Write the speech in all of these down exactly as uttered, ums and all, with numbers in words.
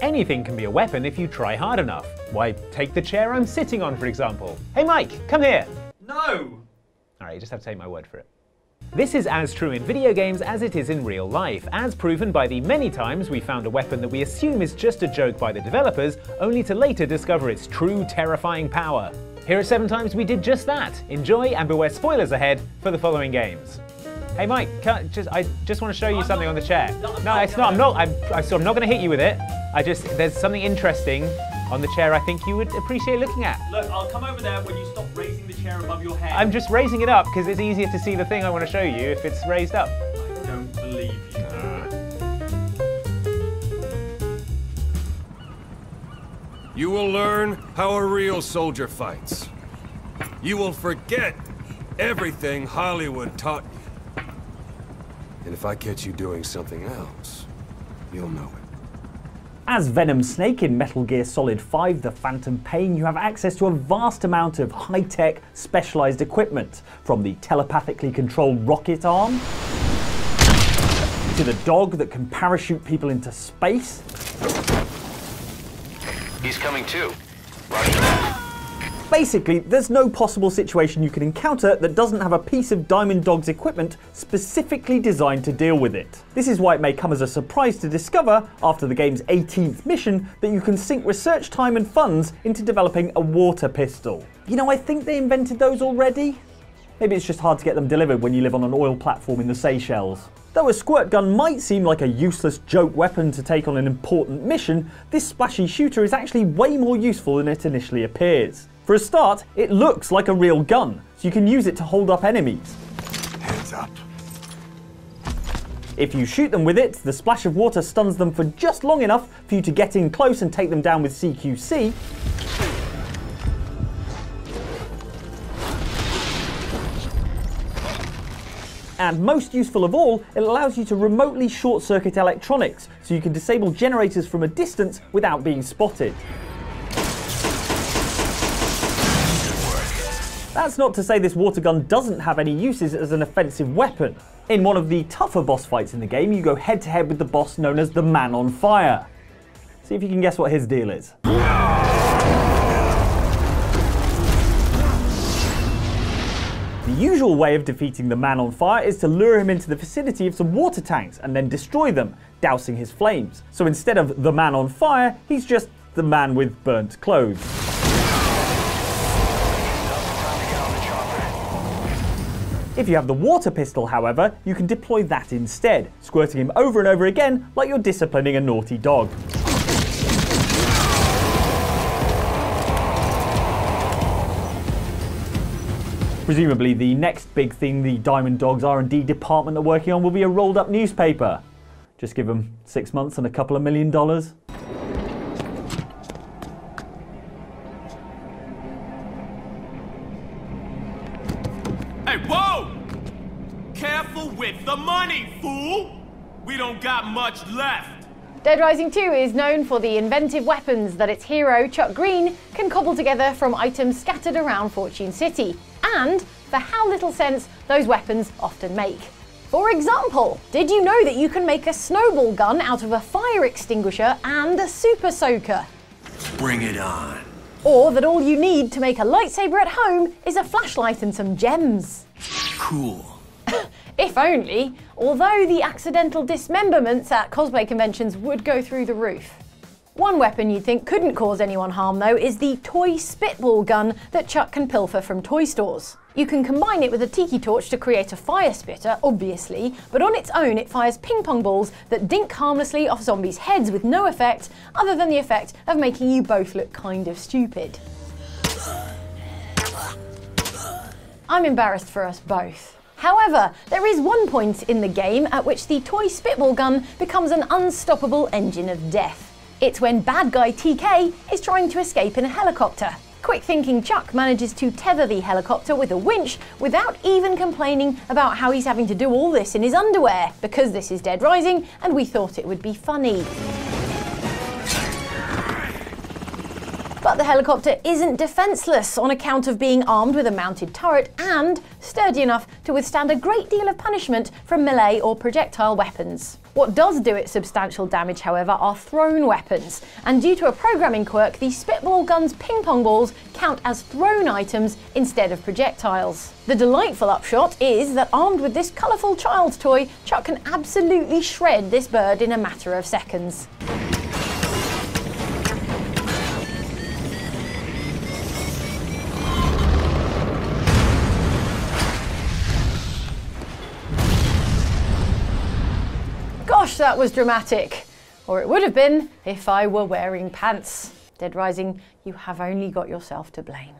Anything can be a weapon if you try hard enough. Why, take the chair I'm sitting on, for example. Hey Mike, come here! No! Alright, you just have to take my word for it. This is as true in video games as it is in real life, as proven by the many times we found a weapon that we assume is just a joke by the developers, only to later discover its true, terrifying power. Here are seven times we did just that. Enjoy and beware spoilers ahead for the following games. Hey Mike, can't, just, I just want to show you I'm something not, on the chair. Not, no, it's not, I'm not, I'm, I'm not going to hit you with it. I just, there's something interesting on the chair I think you would appreciate looking at. Look, I'll come over there when you stop raising the chair above your head. I'm just raising it up because it's easier to see the thing I want to show you if it's raised up. I don't believe you. Uh. You will learn how a real soldier fights. You will forget everything Hollywood taught you. And if I catch you doing something else, you'll know it. As Venom Snake in Metal Gear Solid five, The Phantom Pain, you have access to a vast amount of high-tech, specialised equipment, from the telepathically controlled rocket arm, to the dog that can parachute people into space. He's coming too. Basically, there's no possible situation you can encounter that doesn't have a piece of Diamond Dog's equipment specifically designed to deal with it. This is why it may come as a surprise to discover, after the game's eighteenth mission, that you can sink research time and funds into developing a water pistol. You know, I think they invented those already? Maybe it's just hard to get them delivered when you live on an oil platform in the Seychelles. Though a squirt gun might seem like a useless joke weapon to take on an important mission, this splashy shooter is actually way more useful than it initially appears. For a start, it looks like a real gun, so you can use it to hold up enemies. Hands up. If you shoot them with it, the splash of water stuns them for just long enough for you to get in close and take them down with C Q C. And most useful of all, it allows you to remotely short-circuit electronics, so you can disable generators from a distance without being spotted. That's not to say this water gun doesn't have any uses as an offensive weapon. In one of the tougher boss fights in the game, you go head to head with the boss known as the Man on Fire. See if you can guess what his deal is. The usual way of defeating the Man on Fire is to lure him into the vicinity of some water tanks and then destroy them, dousing his flames. So instead of the Man on Fire, he's just the man with burnt clothes. If you have the water pistol, however, you can deploy that instead, squirting him over and over again like you're disciplining a naughty dog. Presumably the next big thing the Diamond Dog's R and D department are working on will be a rolled up newspaper. Just give them six months and a couple of million dollars. Much left. Dead Rising two is known for the inventive weapons that its hero, Chuck Greene, can cobble together from items scattered around Fortune City, and for how little sense those weapons often make. For example, did you know that you can make a snowball gun out of a fire extinguisher and a super soaker? Bring it on. Or that all you need to make a lightsaber at home is a flashlight and some gems. Cool. If only, although the accidental dismemberments at cosplay conventions would go through the roof. One weapon you'd think couldn't cause anyone harm though is the toy spitball gun that Chuck can pilfer from toy stores. You can combine it with a tiki torch to create a fire spitter, obviously, but on its own it fires ping pong balls that dink harmlessly off zombies' heads with no effect other than the effect of making you both look kind of stupid. I'm embarrassed for us both. However, there is one point in the game at which the toy spitball gun becomes an unstoppable engine of death. It's when bad guy T K is trying to escape in a helicopter. Quick thinking Chuck manages to tether the helicopter with a winch without even complaining about how he's having to do all this in his underwear, because this is Dead Rising and we thought it would be funny. but the helicopter isn't defenseless on account of being armed with a mounted turret and sturdy enough to withstand a great deal of punishment from melee or projectile weapons. What does do it substantial damage, however, are thrown weapons, and due to a programming quirk, the spitball gun's ping-pong balls count as thrown items instead of projectiles. The delightful upshot is that armed with this colourful child's toy, Chuck can absolutely shred this bird in a matter of seconds. Gosh, that was dramatic. Or it would have been if I were wearing pants. Dead Rising, you have only got yourself to blame.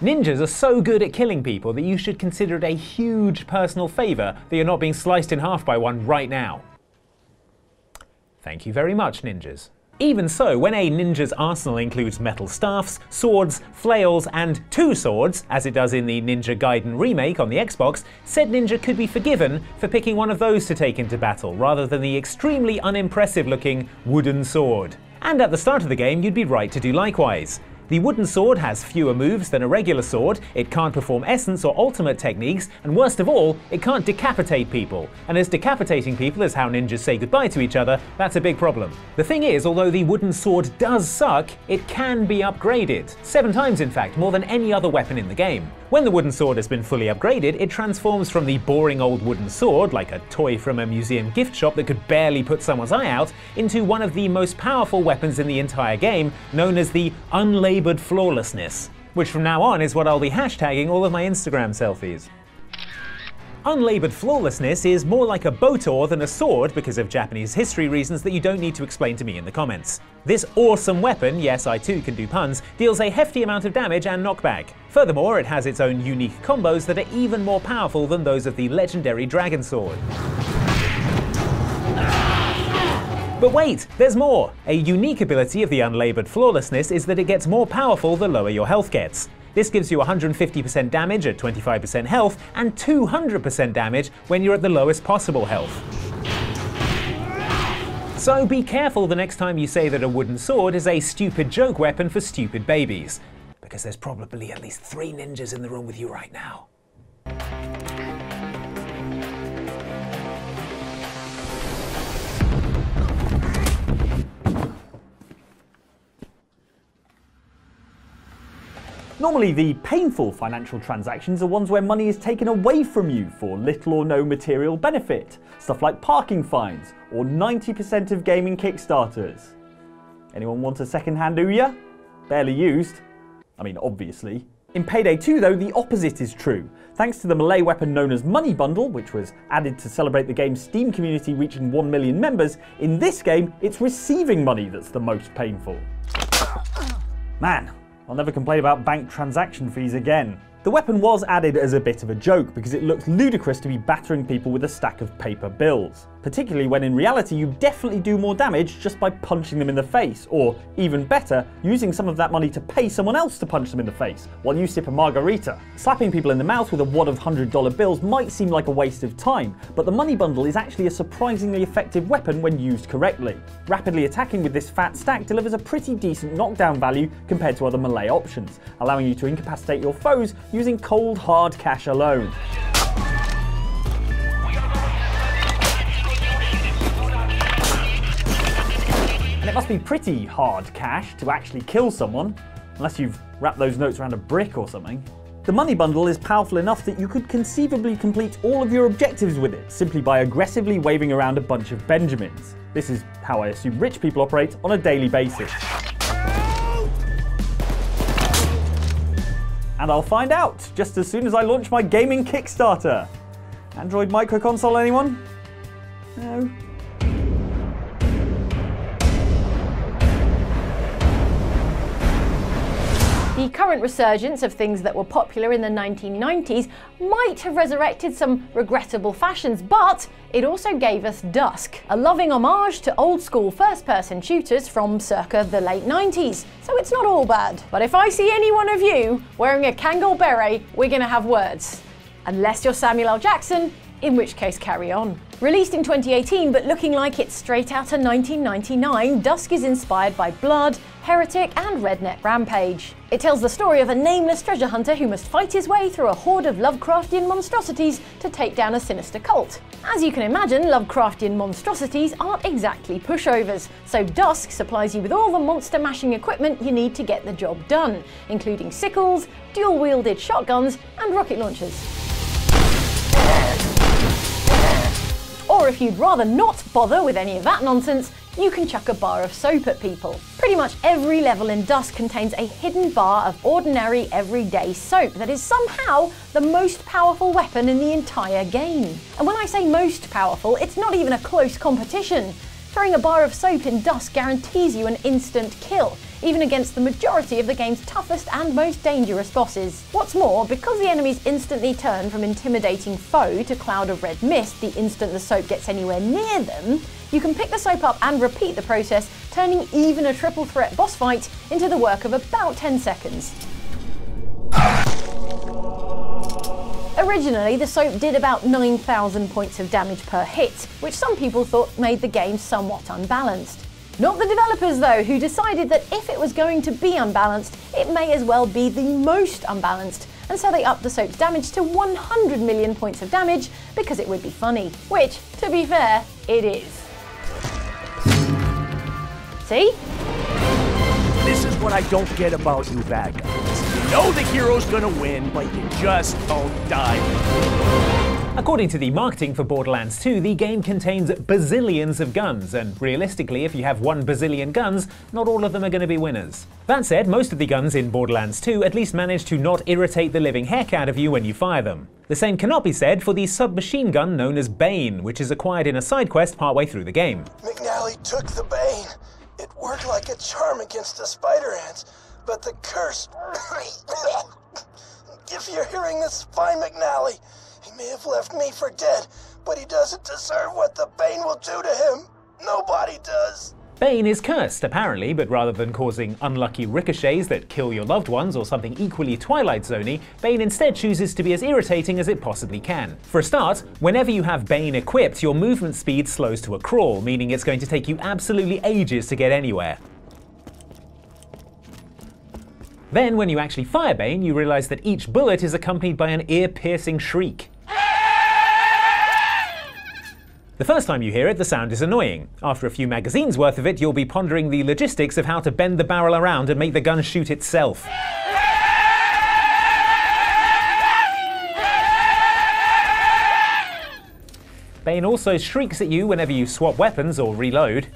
Ninjas are so good at killing people that you should consider it a huge personal favour that you're not being sliced in half by one right now. Thank you very much, ninjas. Even so, when a ninja's arsenal includes metal staffs, swords, flails, and two swords, as it does in the Ninja Gaiden remake on the Xbox, said ninja could be forgiven for picking one of those to take into battle, rather than the extremely unimpressive-looking wooden sword. And at the start of the game, you'd be right to do likewise. The wooden sword has fewer moves than a regular sword, it can't perform essence or ultimate techniques, and worst of all, it can't decapitate people. And as decapitating people is how ninjas say goodbye to each other, that's a big problem. The thing is, although the wooden sword does suck, it can be upgraded. Seven times, in fact, more than any other weapon in the game. When the wooden sword has been fully upgraded, it transforms from the boring old wooden sword, like a toy from a museum gift shop that could barely put someone's eye out, into one of the most powerful weapons in the entire game, known as the Unlabored Flawlessness, which from now on is what I'll be hashtagging all of my Instagram selfies. Unlabored Flawlessness is more like a botor than a sword because of Japanese history reasons that you don't need to explain to me in the comments. This awesome weapon, yes I too can do puns, deals a hefty amount of damage and knockback. Furthermore, it has its own unique combos that are even more powerful than those of the legendary Dragon Sword. But wait, there's more! A unique ability of the Unlabored Flawlessness is that it gets more powerful the lower your health gets. This gives you one hundred fifty percent damage at twenty-five percent health, and two hundred percent damage when you're at the lowest possible health. So be careful the next time you say that a wooden sword is a stupid joke weapon for stupid babies, because there's probably at least three ninjas in the room with you right now. Normally, the painful financial transactions are ones where money is taken away from you for little or no material benefit. Stuff like parking fines, or ninety percent of gaming Kickstarters. Anyone want a second-hand Ouya? Barely used. I mean, obviously. In Payday two, though, the opposite is true. Thanks to the melee weapon known as Money Bundle, which was added to celebrate the game's Steam community reaching one million members, in this game, it's receiving money that's the most painful. Man. I'll never complain about bank transaction fees again. The weapon was added as a bit of a joke because it looks ludicrous to be battering people with a stack of paper bills, particularly when in reality you definitely do more damage just by punching them in the face, or even better, using some of that money to pay someone else to punch them in the face while you sip a margarita. Slapping people in the mouth with a wad of one hundred dollar bills might seem like a waste of time, but the Money Bundle is actually a surprisingly effective weapon when used correctly. Rapidly attacking with this fat stack delivers a pretty decent knockdown value compared to other melee options, allowing you to incapacitate your foes using cold, hard cash alone. And it must be pretty hard cash to actually kill someone, unless you've wrapped those notes around a brick or something. The Money Bundle is powerful enough that you could conceivably complete all of your objectives with it, simply by aggressively waving around a bunch of Benjamins. This is how I assume rich people operate on a daily basis. And I'll find out just as soon as I launch my gaming Kickstarter. Android micro console, anyone? No? The current resurgence of things that were popular in the nineteen nineties might have resurrected some regrettable fashions, but it also gave us Dusk, a loving homage to old-school first-person shooters from circa the late nineties, so it's not all bad. But if I see any one of you wearing a Kangol beret, we're gonna have words. Unless you're Samuel L. Jackson, in which case carry on. Released in twenty eighteen but looking like it's straight out of nineteen ninety-nine, Dusk is inspired by Blood, Heretic and Redneck Rampage. It tells the story of a nameless treasure hunter who must fight his way through a horde of Lovecraftian monstrosities to take down a sinister cult. As you can imagine, Lovecraftian monstrosities aren't exactly pushovers, so Dusk supplies you with all the monster-mashing equipment you need to get the job done, including sickles, dual-wielded shotguns and rocket launchers. Or if you'd rather not bother with any of that nonsense, you can chuck a bar of soap at people. Pretty much every level in Dusk contains a hidden bar of ordinary, everyday soap that is somehow the most powerful weapon in the entire game. And when I say most powerful, it's not even a close competition. Throwing a bar of soap in Dusk guarantees you an instant kill, even against the majority of the game's toughest and most dangerous bosses. What's more, because the enemies instantly turn from intimidating foe to cloud of red mist the instant the soap gets anywhere near them, you can pick the soap up and repeat the process, turning even a triple threat boss fight into the work of about ten seconds. Originally, the soap did about nine thousand points of damage per hit, which some people thought made the game somewhat unbalanced. Not the developers though, who decided that if it was going to be unbalanced, it may as well be the most unbalanced, and so they upped the soap's damage to one hundred million points of damage because it would be funny. Which, to be fair, it is. See? This is what I don't get about you bad guys. You know the hero's gonna win, but you just don't die. According to the marketing for Borderlands two, the game contains bazillions of guns, and realistically, if you have one bazillion guns, not all of them are going to be winners. That said, most of the guns in Borderlands two at least manage to not irritate the living heck out of you when you fire them. The same cannot be said for the submachine gun known as Bane, which is acquired in a side quest partway through the game. McNally took the Bane. It worked like a charm against the spider ants, but the curse... If you're hearing this, find McNally. He may have left me for dead, but he doesn't deserve what the Bane will do to him. Nobody does. Bane is cursed, apparently, but rather than causing unlucky ricochets that kill your loved ones or something equally Twilight Zone-y, Bane instead chooses to be as irritating as it possibly can. For a start, whenever you have Bane equipped, your movement speed slows to a crawl, meaning it's going to take you absolutely ages to get anywhere. Then, when you actually fire Bane, you realize that each bullet is accompanied by an ear-piercing shriek. The first time you hear it, the sound is annoying. After a few magazines worth of it, you'll be pondering the logistics of how to bend the barrel around and make the gun shoot itself. Bane also shrieks at you whenever you swap weapons or reload.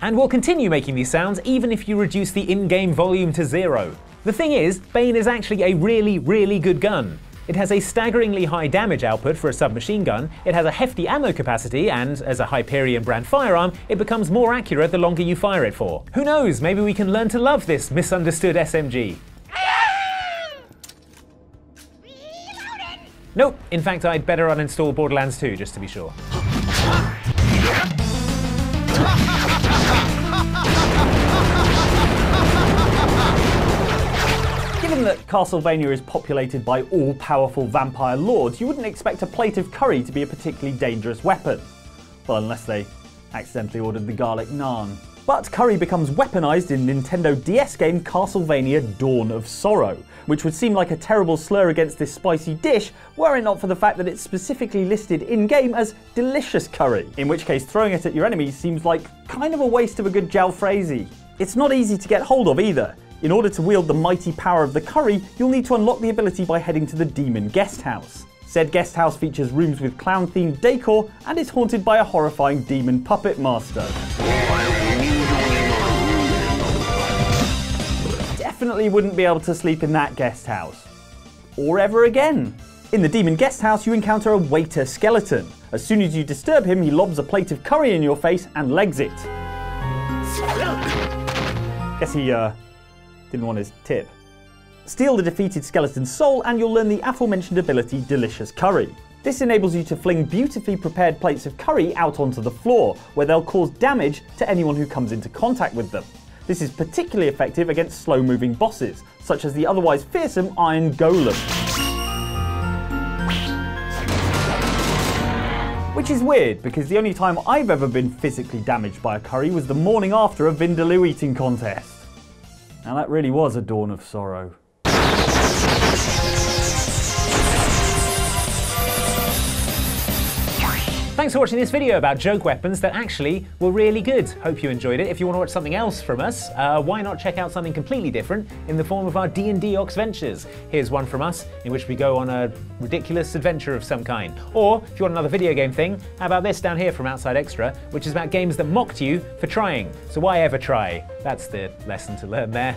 And will continue making these sounds even if you reduce the in-game volume to zero. The thing is, Bane is actually a really, really good gun. It has a staggeringly high damage output for a submachine gun, it has a hefty ammo capacity, and, as a Hyperion brand firearm, it becomes more accurate the longer you fire it for. Who knows, maybe we can learn to love this misunderstood S M G. Nope, in fact I'd better uninstall Borderlands two just to be sure. Given that Castlevania is populated by all-powerful vampire lords, you wouldn't expect a plate of curry to be a particularly dangerous weapon. Well, unless they accidentally ordered the garlic naan. But curry becomes weaponized in Nintendo D S game Castlevania Dawn of Sorrow, which would seem like a terrible slur against this spicy dish were it not for the fact that it's specifically listed in-game as Delicious Curry, in which case throwing it at your enemies seems like kind of a waste of a good jalfrezi. It's not easy to get hold of either. In order to wield the mighty power of the curry, you'll need to unlock the ability by heading to the Demon Guest House. Said guest house features rooms with clown-themed decor and is haunted by a horrifying demon puppet master. Definitely wouldn't be able to sleep in that guest house. Or ever again. In the Demon Guest House, you encounter a waiter skeleton. As soon as you disturb him, he lobs a plate of curry in your face and legs it. Guess he, uh, didn't want his tip. Steal the defeated skeleton's soul and you'll learn the aforementioned ability Delicious Curry. This enables you to fling beautifully prepared plates of curry out onto the floor, where they'll cause damage to anyone who comes into contact with them. This is particularly effective against slow-moving bosses, such as the otherwise fearsome Iron Golem. Which is weird, because the only time I've ever been physically damaged by a curry was the morning after a Vindaloo eating contest. Now that really was a Dawn of Sorrow. Thanks for watching this video about joke weapons that actually were really good. Hope you enjoyed it. If you want to watch something else from us, uh, why not check out something completely different in the form of our D and D Ox Ventures. Here's one from us in which we go on a ridiculous adventure of some kind. Or, if you want another video game thing, how about this down here from Outside Extra, which is about games that mocked you for trying. So why ever try? That's the lesson to learn there.